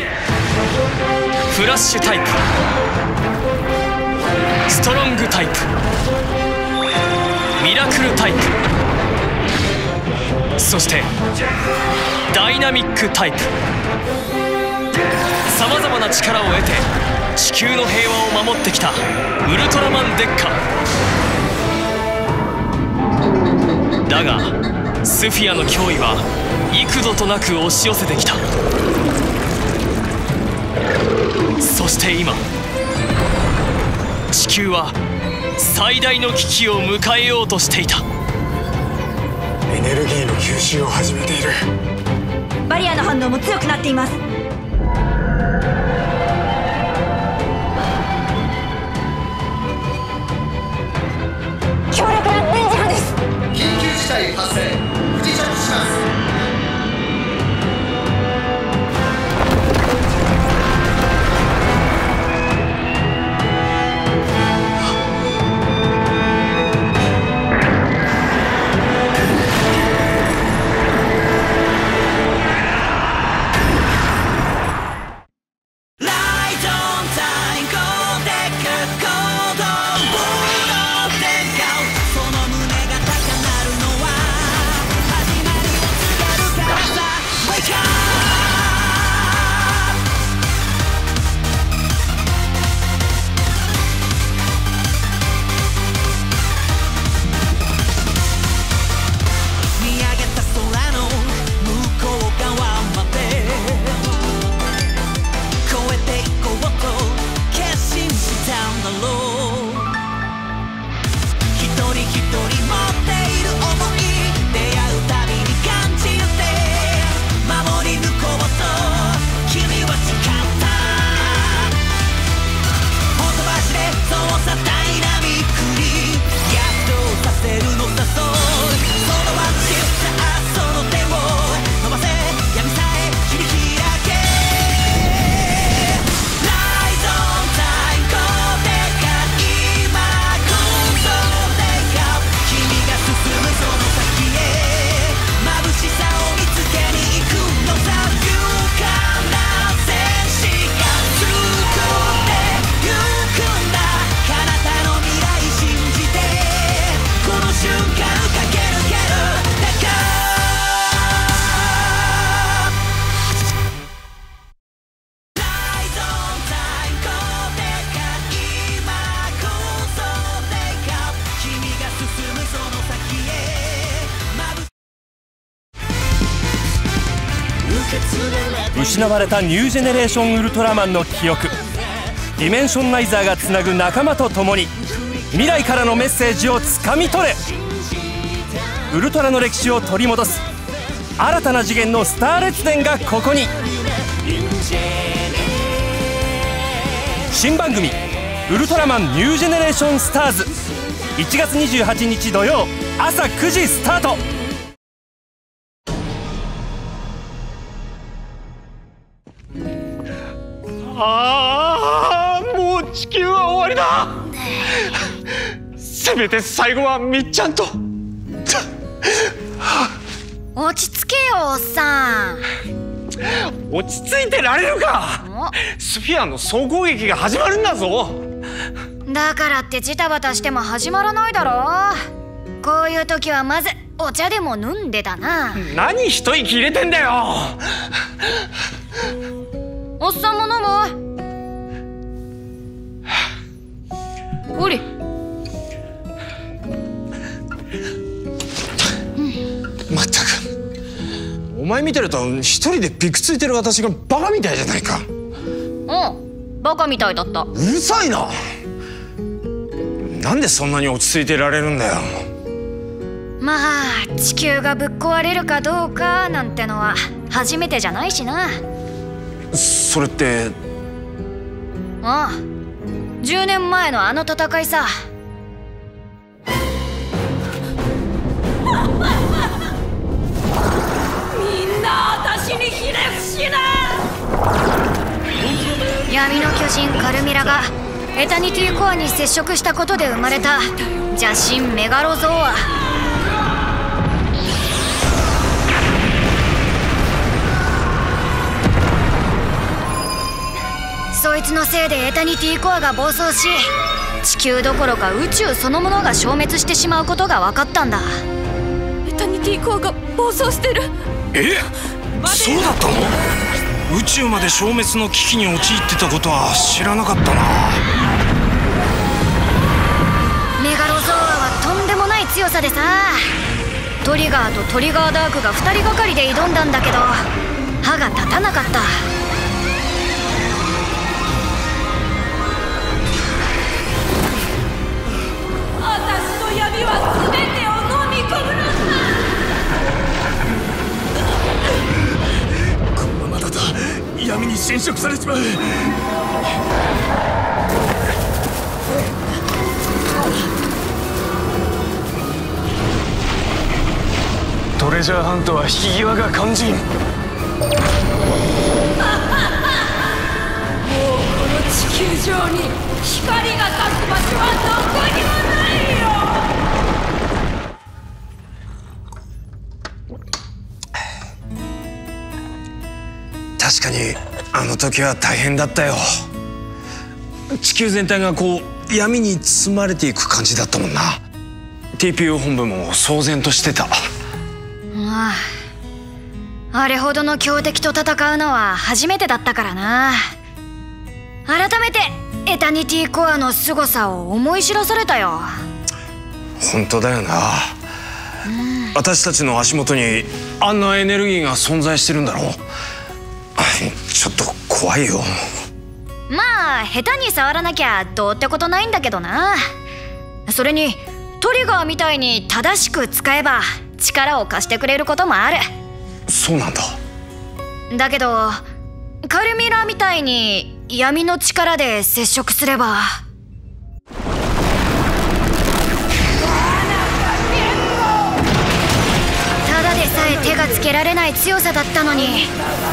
フラッシュタイプ、ストロングタイプ、ミラクルタイプ、そしてダイナミックタイプ。さまざまな力を得て地球の平和を守ってきたウルトラマンデッカだが、スフィアの脅威は幾度となく押し寄せてきた。そして今、地球は最大の危機を迎えようとしていた。エネルギーの吸収を始めている。バリアの反応も強くなっています。強力な電磁波です。緊急事態発生、不時着します。失われたニュージェネレーションウルトラマンの記憶、ディメンションナイザーがつなぐ仲間と共に未来からのメッセージをつかみ取れ。ウルトラの歴史を取り戻す新たな次元のスター列伝がここに。新番組「ウルトラマンニュージェネレーションスターズ」1月28日土曜朝9時スタート。ああ、もう地球は終わりだ。せめて最後はみっちゃんと。落ち着けよおっさん。落ち着いてられるか。スフィアの総攻撃が始まるんだぞ。だからってジタバタしても始まらないだろ。こういう時はまずお茶でも飲んでだな。何一息入れてんだよ。おっさんも飲む？おり、まったくお前見てると一人でピクついてる私がバカみたいじゃないか。うん、バカみたいだった。うるさいな。なんでそんなに落ち着いてられるんだよ。まあ地球がぶっ壊れるかどうかなんてのは初めてじゃないしな。それって。ああ、10年前のあの戦いさ。みんな私にひれ伏しな。闇の巨人カルミラがエタニティコアに接触したことで生まれた邪神メガロゾーア。こいつのせいでエタニティコアが暴走し、地球どころか宇宙そのものが消滅してしまうことが分かったんだ。エタニティコアが暴走してる。え、そうだったの？宇宙まで消滅の危機に陥ってたことは知らなかったな。メガロゾーアはとんでもない強さでさ、トリガーとトリガーダークが2人がかりで挑んだんだけど歯が立たなかった。私の闇は全てを飲み込むのさ。闇に侵食されちまう。トレジャーハントは引き際が肝心。もうこの地球上に光が差す場所はどこにもないよ。確かにあの時は大変だったよ。地球全体がこう闇に包まれていく感じだったもんな。 TPO 本部も騒然としてた。まああれほどの強敵と戦うのは初めてだったからな。改めてエタニティコアの凄さを思い知らされたよ。本当だよな、うん、私たちの足元にあんなエネルギーが存在してるんだろう。ちょっと怖いよ。まあ下手に触らなきゃどうってことないんだけどな。それにトリガーみたいに正しく使えば力を貸してくれることもある。そうなんだ。だけどカルミラみたいに闇の力で接触すれば。手がつけられない強さだったのに、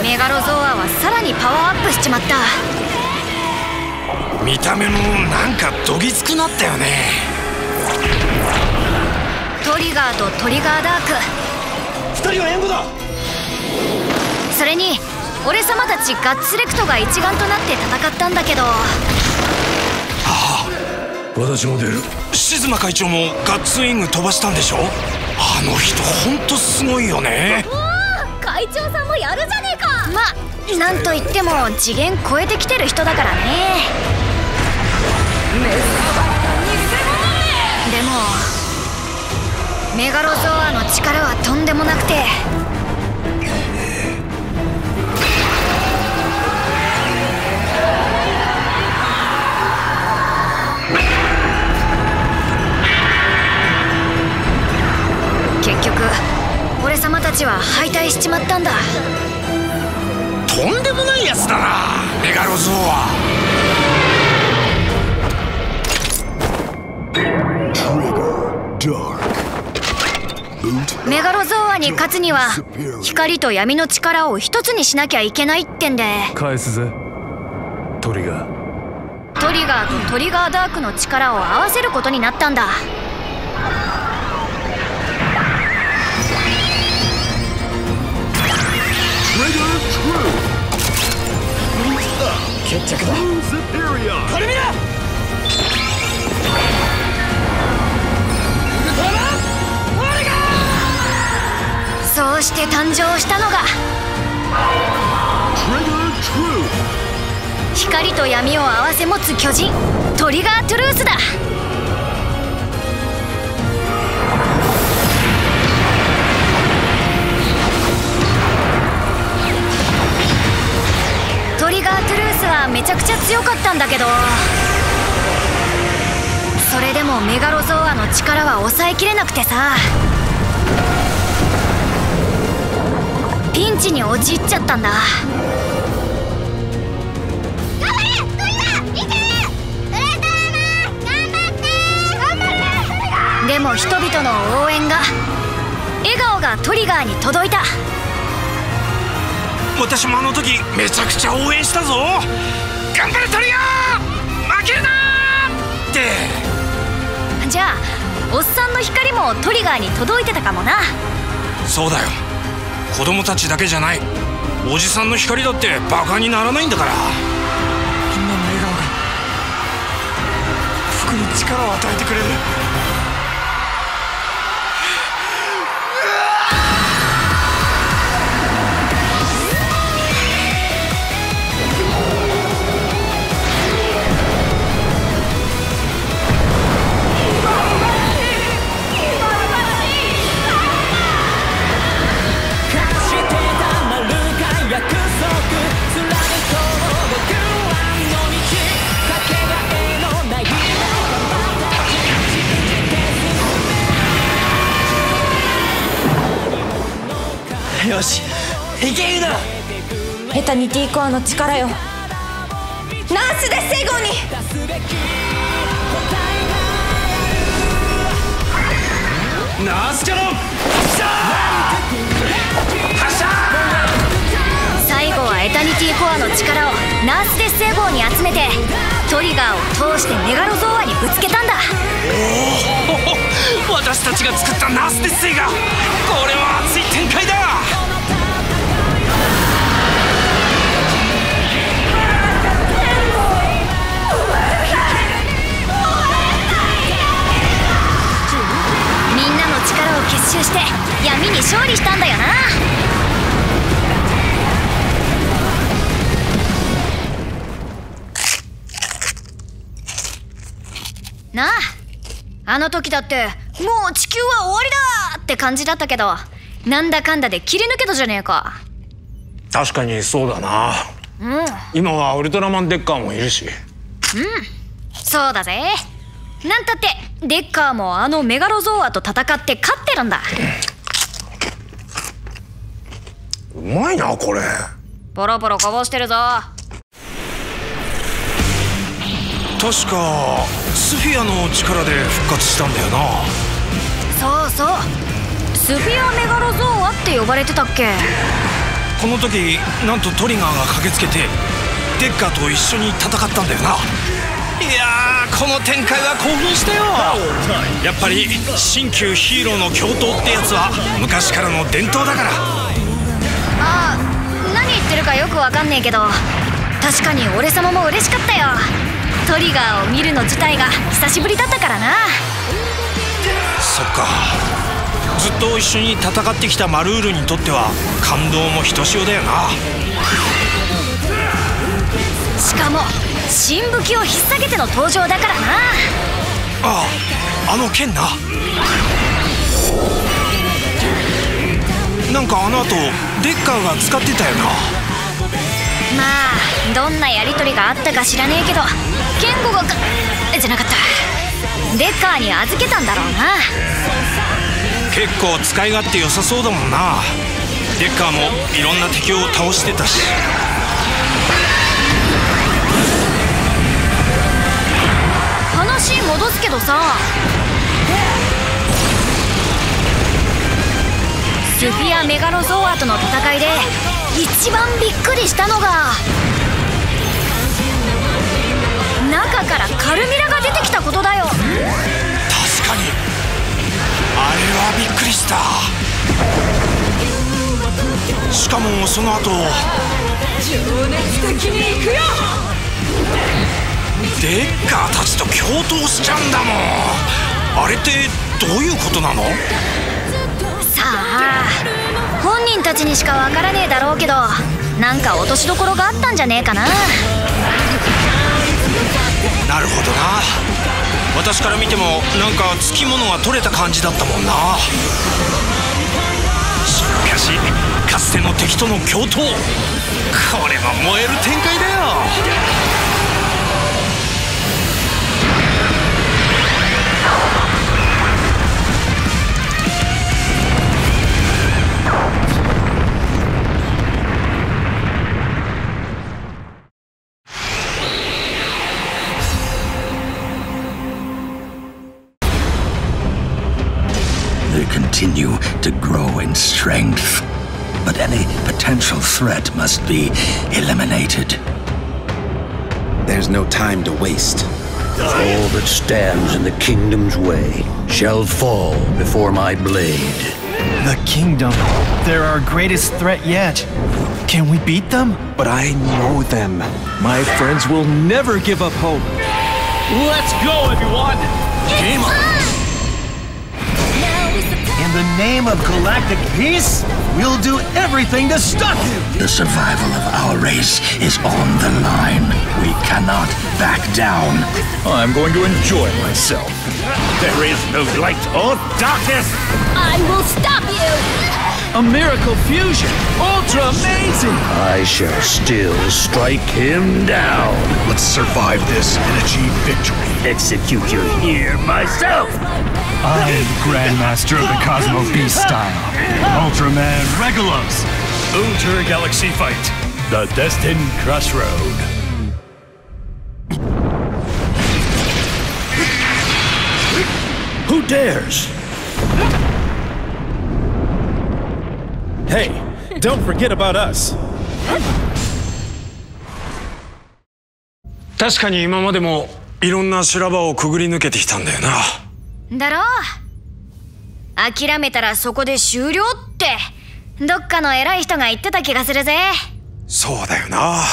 メガロゾーアはさらにパワーアップしちまった。見た目もなんかどぎつくなったよね。トリガーとトリガーダーク、2人は援護だ。それに俺様たちガッツレクトが一丸となって戦ったんだけど。ああ、私も出る。シズマ会長もガッツウィング飛ばしたんでしょ。あの人ほんとすごいよね。お、会長さんもやるじゃねえか。ま、なんといっても次元超えてきてる人だからね。でもメガロゾーアの力はとんでもなくて、結局俺様たちは敗退しちまったんだ。とんでもないやつだなメガロゾーア。メガロゾーアに勝つには光と闇の力を一つにしなきゃいけないってんで。返すぜトリガー。トリガーとトリガーダークの力を合わせることになったんだ。決着だ。カルミラ！そうして誕生したのが光と闇を併せ持つ巨人トリガー・トゥルースだ。トリガー・トゥルースはめちゃくちゃ強かったんだけど、それでもメガロゾーアの力は抑えきれなくてさ、ピンチに陥っちゃったんだ。でも人々の応援が、笑顔がトリガーに届いた。私もあの時めちゃくちゃ応援したぞ。頑張れトリガー、負けるなーって。じゃあおっさんの光もトリガーに届いてたかもな。そうだよ、子供たちだけじゃない、おじさんの光だってバカにならないんだから。みんな力を与えてくれる。よし、いけゆな。エタニティコアの力よ、ナースでセゴに。ナースキャノン発射。最後はエタニティコアの力をナースデスエゴに集めて、トリガーを通してメガロゾーアにぶつけたんだ。おお、私たちが作ったナースデスエゴ、これは熱い展開だ。結集して闇に勝利したんだよな。なあ、あの時だってもう地球は終わりだって感じだったけど、なんだかんだで切り抜けたじゃねえか。確かにそうだな、うん、今はウルトラマンデッカーもいるし。うん、そうだぜ。なんたってデッカーもあのメガロゾーアと戦って勝ってるんだ。うまいなこれ。ボロボロこぼしてるぞ。確かスフィアの力で復活したんだよな。そうそう、スフィアメガロゾーアって呼ばれてたっけ。この時なんとトリガーが駆けつけてデッカーと一緒に戦ったんだよな。いやー、この展開は興奮したよ。やっぱり新旧ヒーローの共闘ってやつは昔からの伝統だから。ああ、何言ってるかよくわかんねえけど、確かに俺様も嬉しかったよ。トリガーを見るの自体が久しぶりだったからな。そっか、ずっと一緒に戦ってきたマルールにとっては感動もひとしおだよな。しかも新武器を引っ提げての登場だからな。ああ、あの剣な。なんかあの後デッカーが使ってたよな。まあどんなやりとりがあったか知らねえけど、ケンゴがじゃなかった、デッカーに預けたんだろうな。結構使い勝手良さそうだもんな。デッカーもいろんな敵を倒してたし。話戻すけどさ、スフィア・メガロゾーアとの戦いで一番びっくりしたのが、中からカルミラが出てきたことだよ。確かにあれはびっくりした。しかもその後、情熱的に行くよ。デッカーたちと共闘しちゃうんだもん。あれってどういうことなの？さあ、本人たちにしかわからねえだろうけど、なんか落としどころがあったんじゃねえかな。なるほどな。私から見てもなんかつきものが取れた感じだったもんな。しかしかつての敵との共闘、これは燃える展開だよ。Continue to grow in strength, but any potential threat must be eliminated. There's no time to waste. All that stands in the kingdom's way shall fall before my blade. The kingdom, they're our greatest threat yet. Can we beat them? But I know them. My friends will never give up hope. Let's go, everyone! Game on! In the name of galactic peace, we'll do everything to stop you! The survival of our race is on the line. We cannot back down. I'm going to enjoy myself. There is no light or darkness! I will stop you! A miracle fusion! Ultra amazing! I shall still strike him down. Let's survive this and achieve victory. Execute you here myself! I am the Grandmaster of the Cosmo Beast style. Ultraman Regulos! Ultra Galaxy Fight! The Destined Crossroad! Who dares? Hey, don't forget about us! 確かに今までもいろんな修羅場をくぐり抜けてきたんだよな。だろう。諦めたらそこで終了ってどっかの偉い人が言ってた気がするぜ。そうだよな、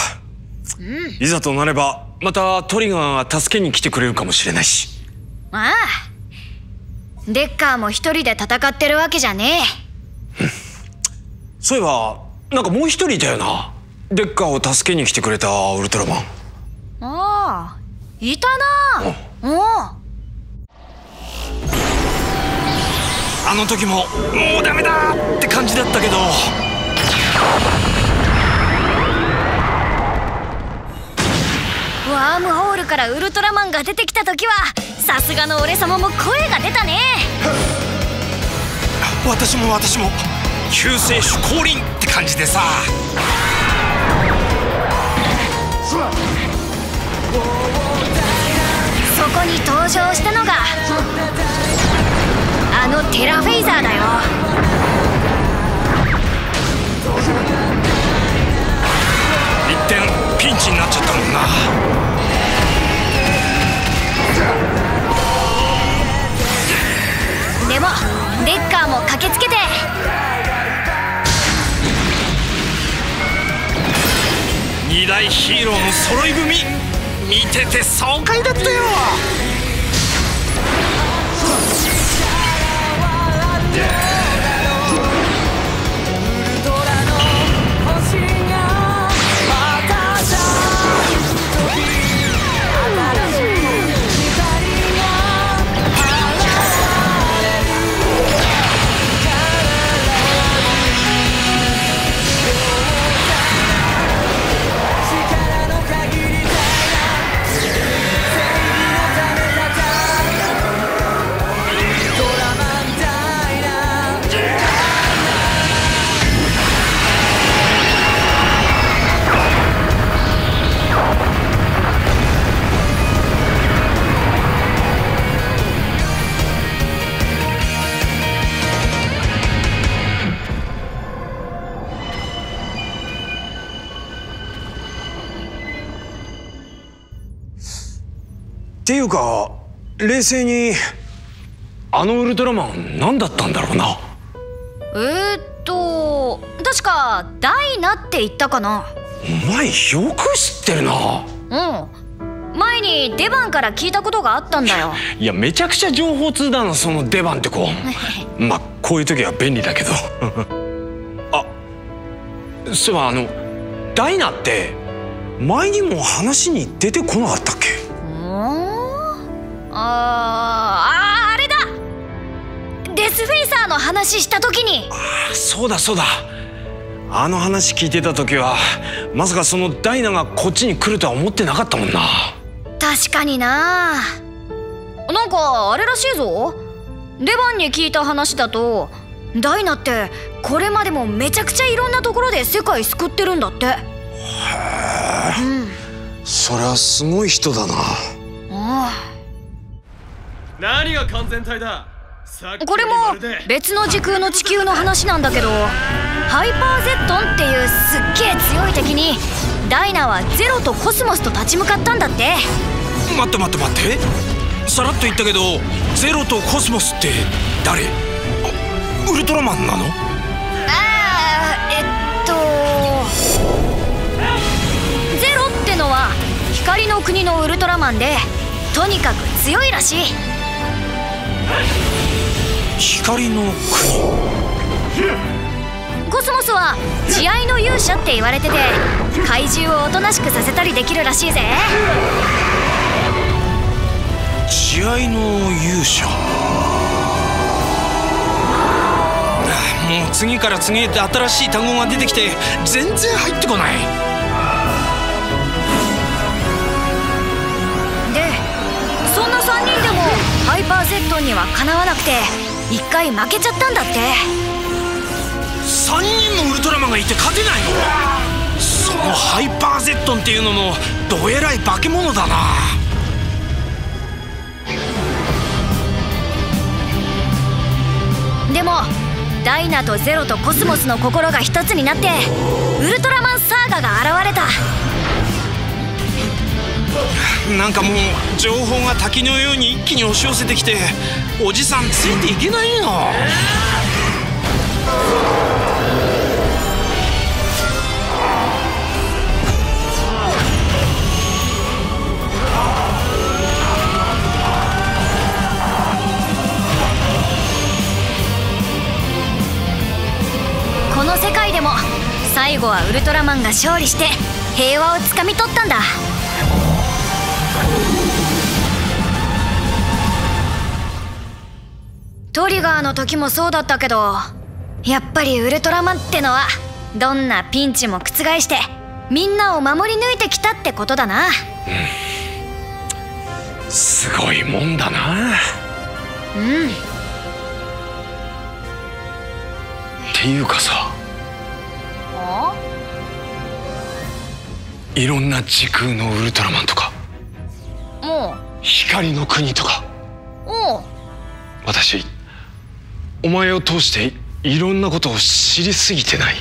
うん、いざとなればまたトリガーが助けに来てくれるかもしれないし。ああ、デッカーも一人で戦ってるわけじゃねえ。そういえばなんかもう一人いたよな、デッカーを助けに来てくれたウルトラマン。ああ、いたな。おお、あの時ももうダメだって感じだったけど、ワームホールからウルトラマンが出てきた時はさすがの俺様も声が出たね。私も救世主降臨って感じでさ。そこに登場したのがあのテラフェイザーだよ。一点ピンチになっちゃったもんな。でもデッカーも駆けつけて二大ヒーローの揃い踏み、見てて爽快だったよ。っていうか、冷静にあのウルトラマン何だったんだろうな。確かダイナって言ったかな。お前よく知ってるな。うん、前に出番から聞いたことがあったんだよ。いや、めちゃくちゃ情報通だな、その出番って子。まあこういう時は便利だけど。あ、そういえばダイナって前にも話に出てこなかったっけ。あれだ、デスフェイサーの話した時に。ああ、そうだそうだ、あの話聞いてた時はまさかそのダイナがこっちに来るとは思ってなかったもんな。確かにな。なんかあれらしいぞ、出番に聞いた話だとダイナってこれまでもめちゃくちゃいろんなところで世界救ってるんだって。へえ、うん、そりゃすごい人だな。ああ、何が完全体だ。これも別の時空の地球の話なんだけど、ハイパーゼットンっていうすっげえ強い敵にダイナはゼロとコスモスと立ち向かったんだって。待って、さらっと言ったけどゼロとコスモスって誰？ウルトラマンなの？ゼロってのは光の国のウルトラマンで、とにかく強いらしい。光の国コスモスは慈愛の勇者って言われてて、怪獣をおとなしくさせたりできるらしいぜ。慈愛の勇者、もう次から次へって新しい単語が出てきて全然入ってこない。でそんな3人でもハイパーゼットンにはかなわなくて1回負けちゃったんだって。3人もウルトラマンがいて勝てないの？そのハイパーゼットンっていうのもどえらい化け物だな。でもダイナとゼロとコスモスの心が一つになってウルトラマンサーガが現れた。なんかもう情報が滝のように一気に押し寄せてきて、おじさんついていけないよ。世界でも最後はウルトラマンが勝利して平和をつかみ取ったんだ。トリガーの時もそうだったけど、やっぱりウルトラマンってのはどんなピンチも覆してみんなを守り抜いてきたってことだな。うん、すごいもんだな。うんっていうかさ、いろんな時空のウルトラマンとか、光の国とか、私お前を通していろんなことを知りすぎてない？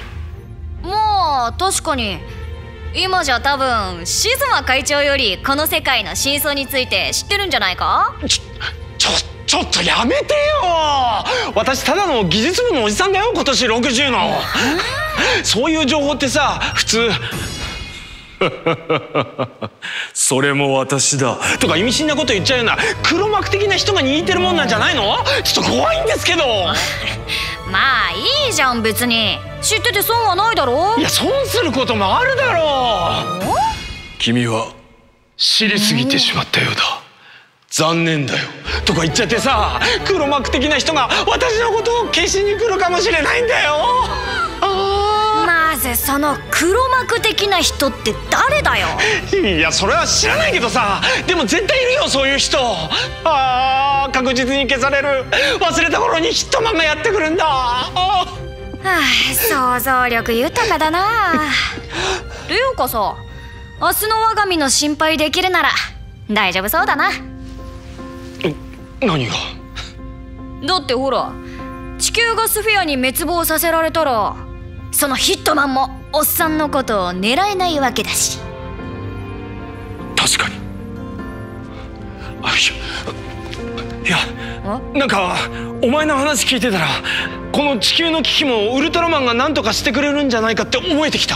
まあ確かに今じゃ多分シズマ会長よりこの世界の真相について知ってるんじゃないか？ちょっとやめてよ。私ただの技術部のおじさんだよ、今年60の。そういう情報ってさ普通それも私だとか意味深なこと言っちゃうような黒幕的な人が握ってるもんなんじゃないの？ちょっと怖いんですけど。まあいいじゃん、別に知ってて損はないだろ。いや損することもあるだろう。君は知りすぎてしまったようだ。残念だよとか言っちゃってさ、黒幕的な人が私のことを消しに来るかもしれないんだよ。まずその黒幕的な人って誰だよ。いやそれは知らないけどさ、でも絶対いるよそういう人。あー確実に消される。忘れた頃にヒットマンがやってくるんだ。想像力豊かだな。というかさ、明日の我が身の心配できるなら大丈夫そうだな。何が？だってほら、地球がスフィアに滅亡させられたらそのヒットマンもおっさんのことを狙えないわけだし。確かに。いやなんかお前の話聞いてたら、この地球の危機もウルトラマンが何とかしてくれるんじゃないかって思えてきた。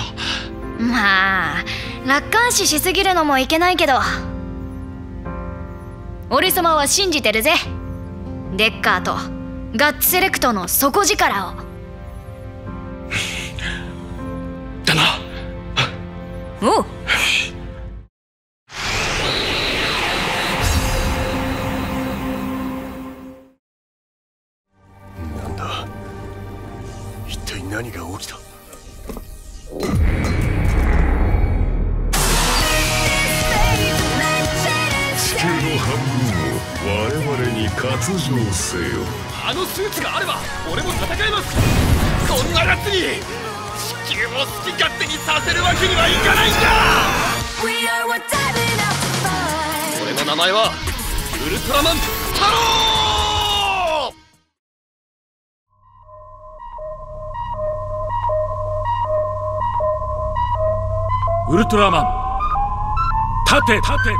まあ楽観視しすぎるのもいけないけど、俺様は信じてるぜ。デッカーとガッツセレクトの底力を。だな。おう。なんだ。一体何が起きた？活動せよ。あのスーツがあれば俺も戦えます。こんなやつに地球を好き勝手にさせるわけにはいかないんだ。俺の名前はウルトラマンタロー。ウルトラマン立て立て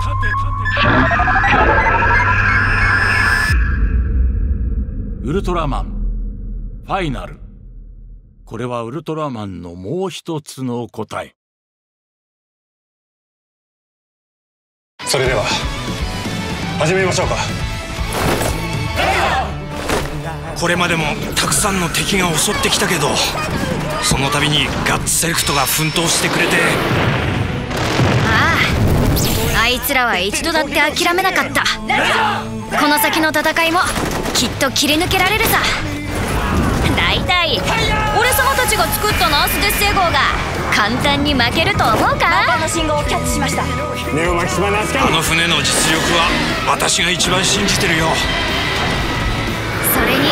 立て。ウルトラマンファイナル。これはウルトラマンのもう一つの答え。それでは始めましょうか。これまでもたくさんの敵が襲ってきたけど、その度にガッツセレクトが奮闘してくれて。ああ、あいつらは一度だって諦めなかった。この先の戦いもきっと切り抜けられるさ。大体俺様たちが作ったナースデッセイ号が簡単に負けると思うか？あの信号をキャッチしました。ネオマキシマナスカ、あの船の実力は私が一番信じてるよ。それに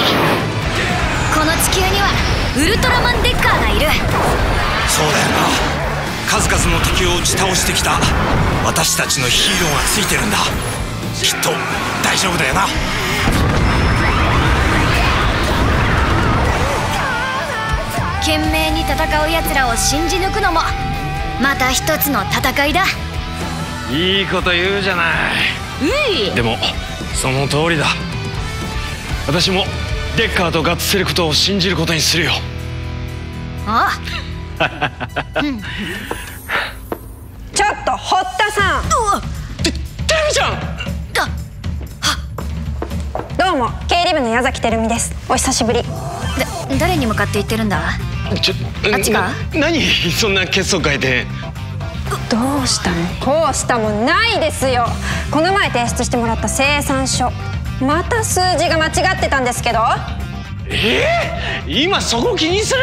この地球にはウルトラマンデッカーがいる。そうだよな、数々の敵を打ち倒してきた私たちのヒーローがついてるんだ。きっと大丈夫だよな。懸命に戦う奴らを信じ抜くのもまた一つの戦いだ。いいこと言うじゃない。でもその通りだ。私もデッカーとガッツセレクトを信じることにするよ。あ、うん、ちょっと堀田さん。デミちゃんどうも、経理部の矢崎てるみです。お久しぶり。誰に向かって言ってるんだ？あっちか？何そんな結束会で。どうしたのこうしたもないですよ。この前提出してもらった精算書、また数字が間違ってたんですけど。今そこ気にする？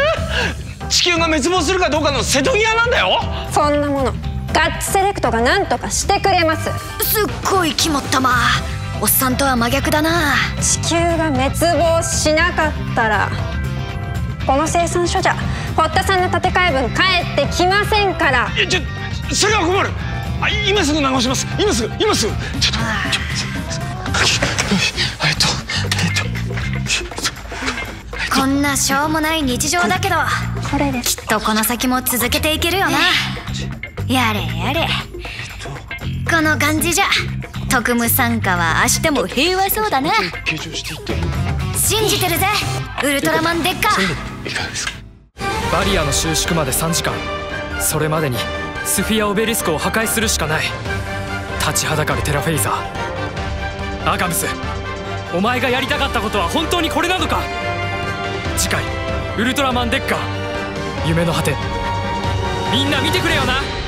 地球が滅亡するかどうかの瀬戸際なんだよ。そんなものガッツセレクトが何とかしてくれます。すっごい肝っ玉。おっさんとは真逆だな。地球が滅亡しなかったらこの生産所じゃ堀田さんの建て替え分返ってきませんから。いや、それは困る。今すぐ直します。今すぐこんなしょうもない日常だけど、これです。きっとこの先も続けていけるよな。やれやれ、この感じじゃ特務参加は明日も平和そうだな。信じてるぜ、ウルトラマンデッカ。バリアの収縮まで3時間。それまでにスフィア・オベリスクを破壊するしかない。立ちはだかるテラフェイザー。アガムス、お前がやりたかったことは本当にこれなのか？次回ウルトラマンデッカ、夢の果て。みんな見てくれよな。